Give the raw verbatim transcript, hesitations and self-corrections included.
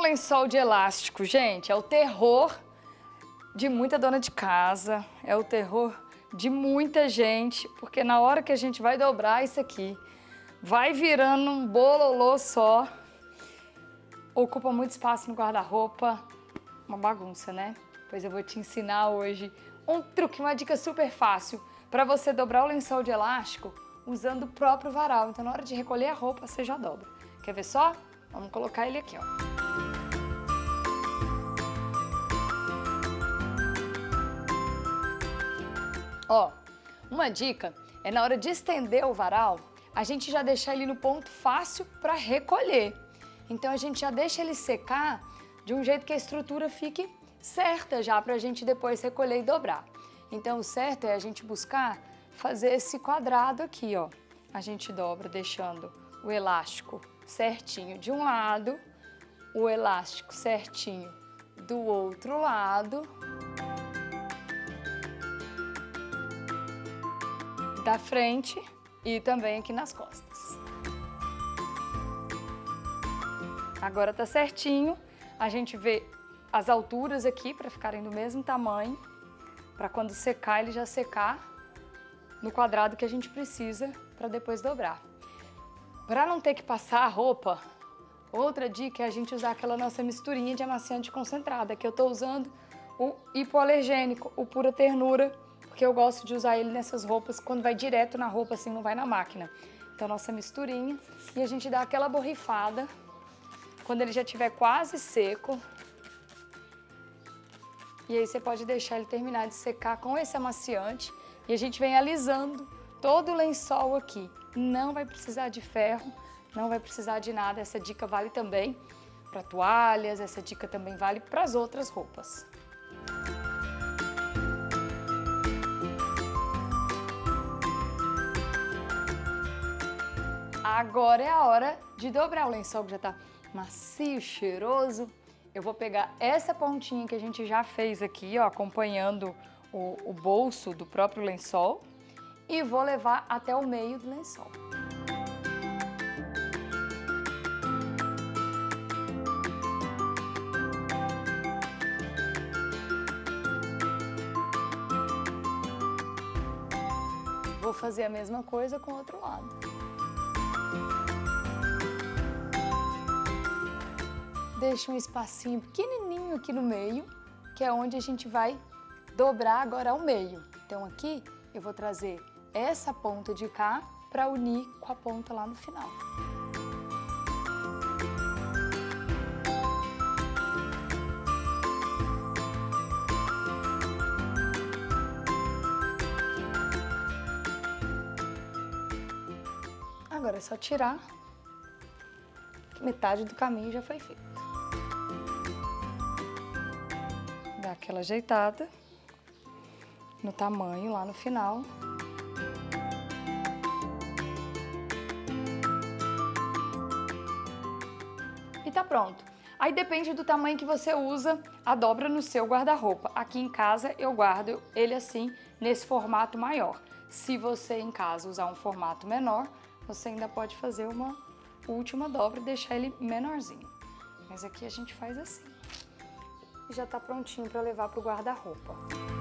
um lençol de elástico, gente, é o terror de muita dona de casa, é o terror de muita gente, porque na hora que a gente vai dobrar isso aqui, vai virando um bololô só, ocupa muito espaço no guarda-roupa, uma bagunça, né? Pois eu vou te ensinar hoje um truque, uma dica super fácil para você dobrar o lençol de elástico usando o próprio varal. Então na hora de recolher a roupa, você já dobra. Quer ver só? Vamos colocar ele aqui, ó. Ó, uma dica é na hora de estender o varal, a gente já deixar ele no ponto fácil para recolher. Então a gente já deixa ele secar de um jeito que a estrutura fique certa já para a gente depois recolher e dobrar. Então o certo é a gente buscar fazer esse quadrado aqui, ó. A gente dobra deixando o elástico certinho de um lado, o elástico certinho do outro lado. Da frente e também aqui nas costas. Agora tá certinho, a gente vê as alturas aqui para ficarem do mesmo tamanho, para quando secar ele já secar no quadrado que a gente precisa para depois dobrar. Para não ter que passar a roupa, outra dica é a gente usar aquela nossa misturinha de amaciante concentrada, que eu tô usando o hipoalergênico, o Pura Ternura, porque eu gosto de usar ele nessas roupas, quando vai direto na roupa, assim, não vai na máquina. Então, nossa misturinha, e a gente dá aquela borrifada, quando ele já estiver quase seco. E aí você pode deixar ele terminar de secar com esse amaciante, e a gente vem alisando todo o lençol aqui. Não vai precisar de ferro, não vai precisar de nada, essa dica vale também para toalhas, essa dica também vale para as outras roupas. Agora é a hora de dobrar o lençol, que já tá macio, cheiroso. Eu vou pegar essa pontinha que a gente já fez aqui, ó, acompanhando o, o bolso do próprio lençol, e vou levar até o meio do lençol. Vou fazer a mesma coisa com o outro lado. Deixa um espacinho pequenininho aqui no meio, que é onde a gente vai dobrar agora ao meio. Então aqui eu vou trazer essa ponta de cá para unir com a ponta lá no final. Agora é só tirar, que metade do caminho já foi feito. Dá aquela ajeitada no tamanho lá no final. E tá pronto. Aí depende do tamanho que você usa a dobra no seu guarda-roupa. Aqui em casa eu guardo ele assim, nesse formato maior. Se você em casa usar um formato menor, você ainda pode fazer uma última dobra e deixar ele menorzinho. Mas aqui a gente faz assim. E já tá prontinho para levar pro guarda-roupa.